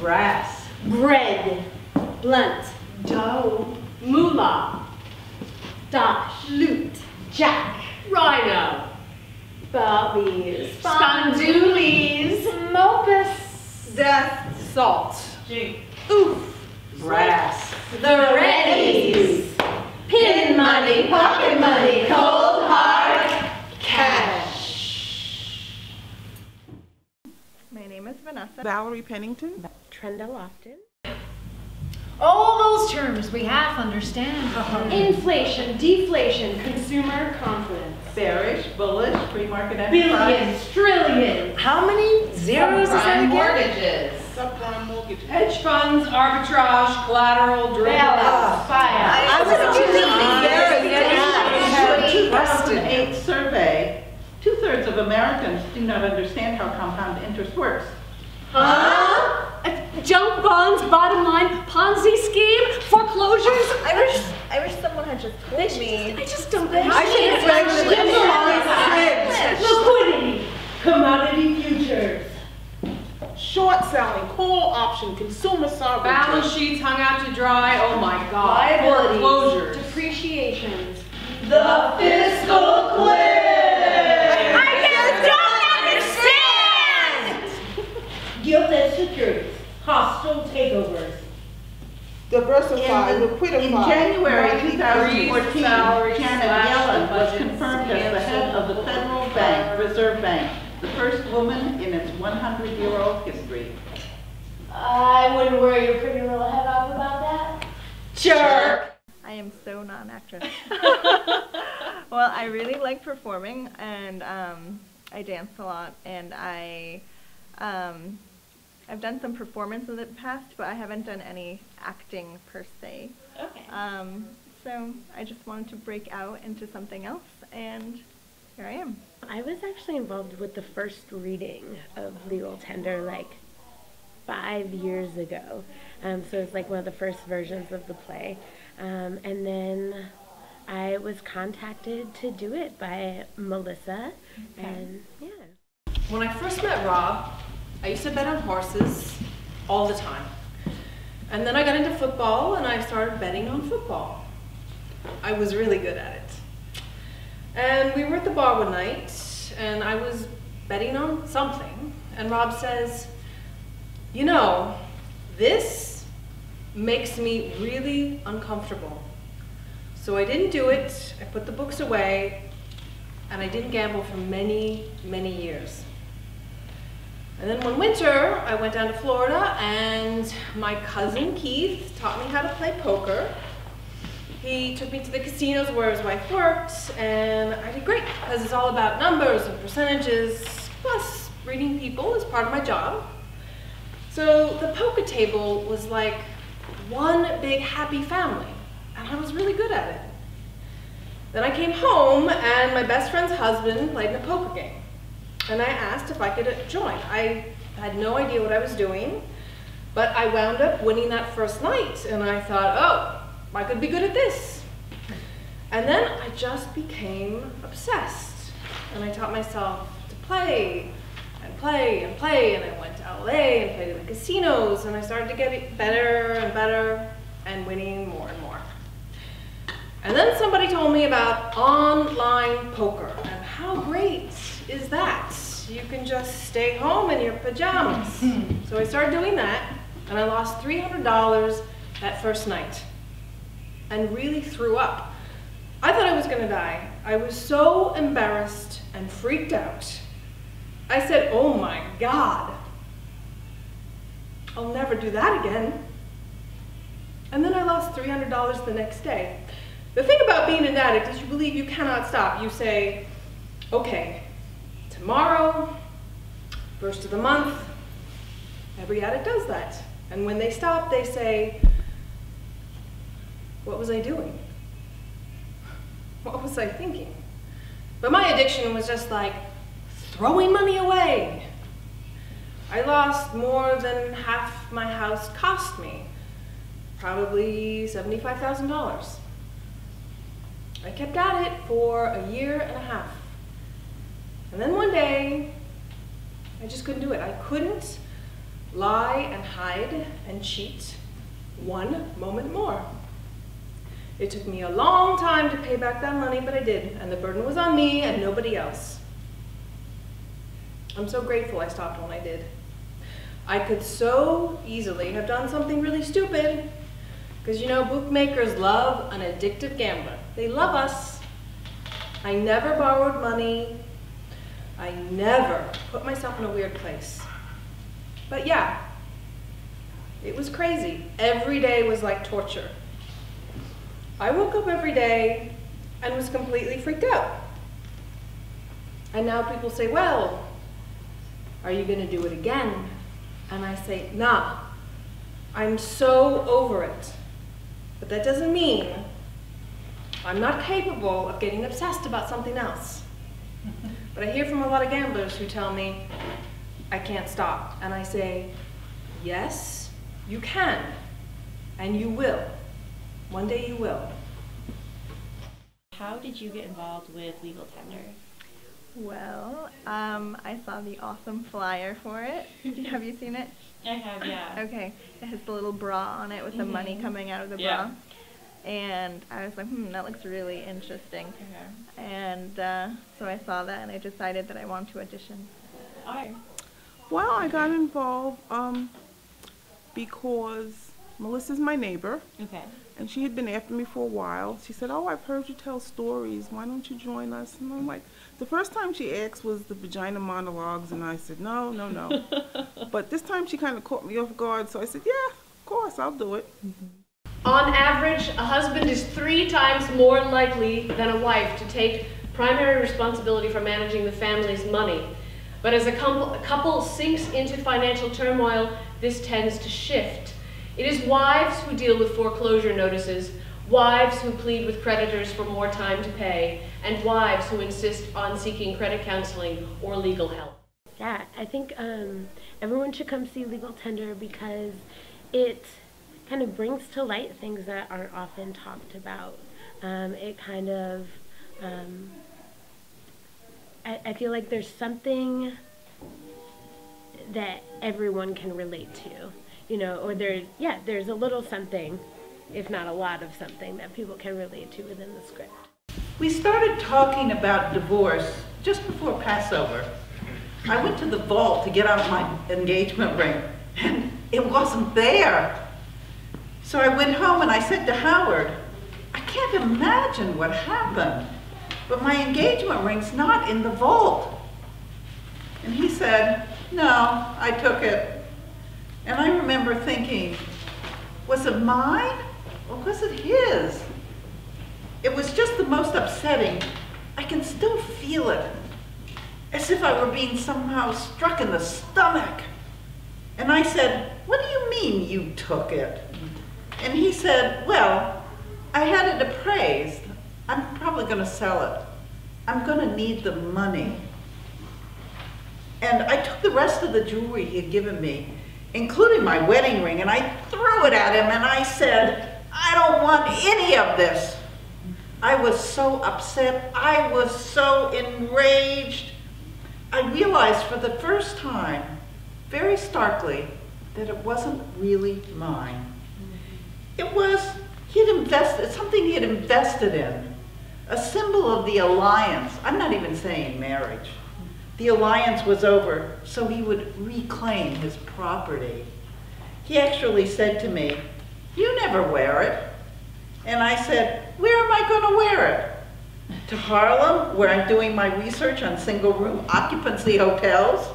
Brass. Bread. Blunt. Dough. Moolah. Dosh. Loot. Jack. Rhino. Bobbies. Spondoolies. Mopus. Death. Salt. Jink. Oof. Brass. The Reddies. Pin money, pocket money, cold hard cash. My name is Vanessa. Valerie Pennington. Trenda Lofton. All those terms we half understand. Inflation, deflation, consumer confidence. Bearish, bullish, free market. Billions, trillions. How many zeros is that again? Mortgages. Subprime mortgages. Hedge funds, arbitrage, collateral, derivatives, fire. I was accusing the 2008 survey, 2/3 of Americans do not understand how compound interest works. Junk bonds, bottom line, Ponzi scheme, foreclosures. I wish someone had just told me. I just don't know. I should have liquidity, commodity futures, short selling, call option, consumer sovereignty, balance sheets hung out to dry. Oh my God. Foreclosures, depreciations, the fiscal cliff. I just don't understand. Guilt and securities. Hostile takeovers. Diversify, liquidify. In January 2014, Janet Yellen was confirmed as the head of the Federal Reserve Bank, the first woman in its 100-year-old history. I wouldn't worry your pretty little head off about that. Jerk! I am so not an actress. Well, I really like performing, and I dance a lot, and I've done some performance in the past, but I haven't done any acting per se. Okay. So I just wanted to break out into something else, and here I am. I was actually involved with the first reading of Legal Tender like 5 years ago. So it's like one of the first versions of the play. And then I was contacted to do it by Melissa, okay. And yeah. When I first met Rob, I used to bet on horses all the time. And then I got into football and I started betting on football. I was really good at it. And we were at the bar one night and I was betting on something. And Rob says, you know, this makes me really uncomfortable. So I didn't do it. I put the books away and I didn't gamble for many, many years. And then one winter, I went down to Florida and my cousin Keith taught me how to play poker. He took me to the casinos where his wife worked and I did great because it's all about numbers and percentages, plus reading people is part of my job. So the poker table was like one big happy family and I was really good at it. Then I came home and my best friend's husband played in a poker game. And I asked if I could join. I had no idea what I was doing, but I wound up winning that first night, and I thought, oh, I could be good at this. And then I just became obsessed, and I taught myself to play, and play, and play, and I went to LA and played in the casinos, and I started to get better and better, and winning more and more. And then somebody told me about online poker, and how great is that. You can just stay home in your pajamas. So I started doing that, and I lost $300 that first night, and really threw up. I thought I was gonna die. I was so embarrassed and freaked out. I said, oh my God, I'll never do that again. And then I lost $300 the next day. The thing about being an addict is you believe you cannot stop. You say, okay, tomorrow, first of the month, every addict does that. And when they stop, they say, what was I doing? What was I thinking? But my addiction was just like throwing money away. I lost more than half my house cost me, probably $75,000. I kept at it for a year and a half. And then one day, I just couldn't do it. I couldn't lie and hide and cheat one moment more. It took me a long time to pay back that money, but I did, and the burden was on me and nobody else. I'm so grateful I stopped when I did. I could so easily have done something really stupid, because you know, bookmakers love an addictive gambler. They love us. I never borrowed money. I never put myself in a weird place. But yeah, it was crazy. Every day was like torture. I woke up every day and was completely freaked out. And now people say, well, are you gonna do it again? And I say, nah, I'm so over it. But that doesn't mean I'm not capable of getting obsessed about something else. But I hear from a lot of gamblers who tell me, I can't stop. And I say, yes, you can, and you will. One day you will. How did you get involved with Legal Tender? Well, I saw the awesome flyer for it. Have you seen it? I have, yeah. Okay. It has the little bra on it with the money coming out of the bra. And I was like, that looks really interesting. And so I saw that and I decided that I wanted to audition. Well, I got involved because Melissa's my neighbor. And she had been after me for a while. She said, oh, I've heard you tell stories. Why don't you join us? And I'm like, the first time she asked was the Vagina Monologues, and I said, no, no, no. But this time she kind of caught me off guard, so I said, yeah, of course, I'll do it. On average, a husband is 3 times more likely than a wife to take primary responsibility for managing the family's money. But as a couple sinks into financial turmoil, this tends to shift. It is wives who deal with foreclosure notices, wives who plead with creditors for more time to pay, and wives who insist on seeking credit counseling or legal help. Yeah, I think everyone should come see Legal Tender because it kind of brings to light things that aren't often talked about. It kind of, I feel like there's something that everyone can relate to, you know, or there's a little something, if not a lot of something that people can relate to within the script. We started talking about divorce just before Passover. I went to the vault to get out my engagement ring, and it wasn't there. So I went home and I said to Howard, I can't imagine what happened, but my engagement ring's not in the vault. And he said, no, I took it. And I remember thinking, was it mine or was it his? It was just the most upsetting. I can still feel it, as if I were being somehow struck in the stomach. And I said, what do you mean you took it? And he said, well, I had it appraised. I'm probably gonna sell it. I'm gonna need the money. And I took the rest of the jewelry he had given me, including my wedding ring, and I threw it at him and I said, I don't want any of this. I was so upset. I was so enraged. I realized for the first time, very starkly, that it wasn't really mine. It was, he had invested, something he had invested in, a symbol of the alliance. I'm not even saying marriage. The alliance was over, so he would reclaim his property. He actually said to me, you never wear it. And I said, where am I going to wear it? To Harlem, where I'm doing my research on single room occupancy hotels?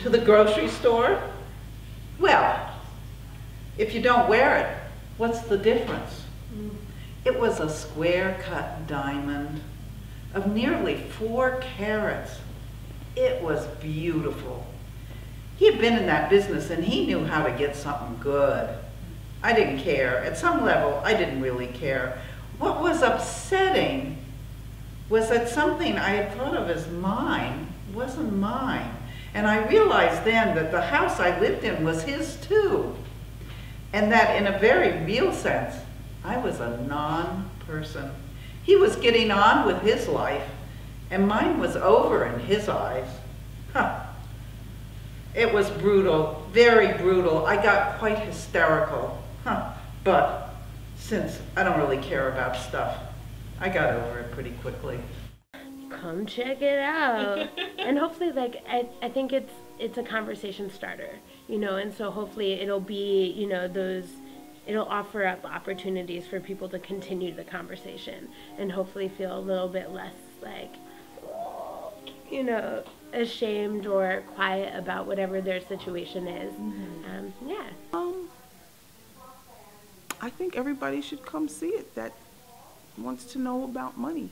To the grocery store? Well, if you don't wear it, what's the difference? It was a square cut diamond of nearly 4 carats. It was beautiful. He had been in that business and he knew how to get something good. I didn't care. At some level, I didn't really care. What was upsetting was that something I had thought of as mine wasn't mine. And I realized then that the house I lived in was his too. And that in a very real sense, I was a non-person. He was getting on with his life, and mine was over in his eyes. Huh. It was brutal, very brutal. I got quite hysterical, but since I don't really care about stuff, I got over it pretty quickly. Come check it out. And hopefully, like, I think it's a conversation starter, you know, and so hopefully it'll be, you know, it'll offer up opportunities for people to continue the conversation and hopefully feel a little bit less, like, you know, ashamed or quiet about whatever their situation is. Mm-hmm. I think everybody should come see it that wants to know about money.